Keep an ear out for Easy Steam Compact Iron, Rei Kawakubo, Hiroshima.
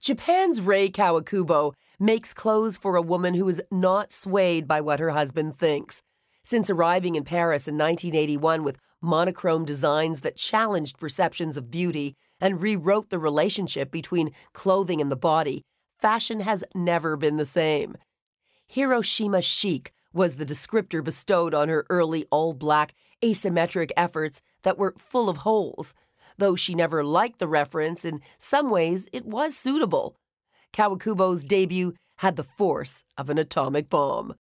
Japan's Rei Kawakubo makes clothes for a woman who is not swayed by what her husband thinks. Since arriving in Paris in 1981 with monochrome designs that challenged perceptions of beauty and rewrote the relationship between clothing and the body, fashion has never been the same. Hiroshima chic was the descriptor bestowed on her early all-black, asymmetric efforts that were full of holes. Though she never liked the reference, in some ways it was suitable. Kawakubo's debut had the force of an atomic bomb.